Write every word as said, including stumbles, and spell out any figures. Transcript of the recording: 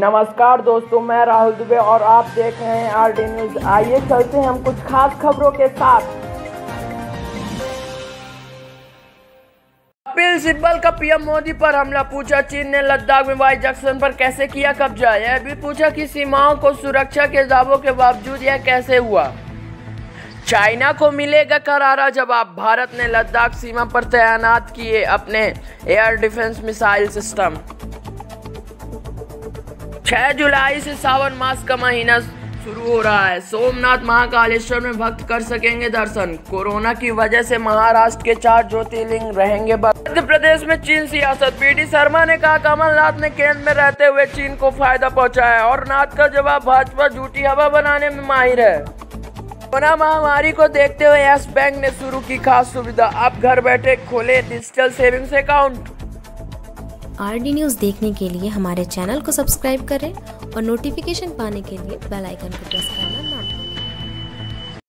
नमस्कार दोस्तों, मैं राहुल दुबे और आप देख रहे हैं आरडी न्यूज़। आइए चलते हैं हम कुछ खास खबरों के साथ। कपिल सिब्बल का पीएम मोदी पर हमला, पूछा चीन ने लद्दाख में वाई जंक्शन पर कैसे किया कब्जा, यह भी पूछा कि सीमाओं को सुरक्षा के दावों के बावजूद यह कैसे हुआ। चाइना को मिलेगा करारा जवाब, भारत ने लद्दाख सीमा पर तैनात किए अपने एयर डिफेंस मिसाइल सिस्टम। छह जुलाई से सावन मास का महीना शुरू हो रहा है। सोमनाथ महाकालेश्वर में भक्त कर सकेंगे दर्शन। कोरोना की वजह से महाराष्ट्र के चार ज्योतिर्लिंग रहेंगे बंद। मध्य प्रदेश में चीन सियासत, पीटी शर्मा ने कहा कमलनाथ ने केंद्र में रहते हुए चीन को फायदा पहुंचाया और नाथ का जवाब, भाजपा झूठी हवा बनाने में माहिर है। कोरोना महामारी को देखते हुए यस बैंक ने शुरू की खास सुविधा, आप घर बैठे खोले digital savings account. RD news देखने के लिए हमारे चैनल को सब्सक्राइब करें और नोटिफिकेशन पाने के लिए बेल आइकन को प्रेस करना।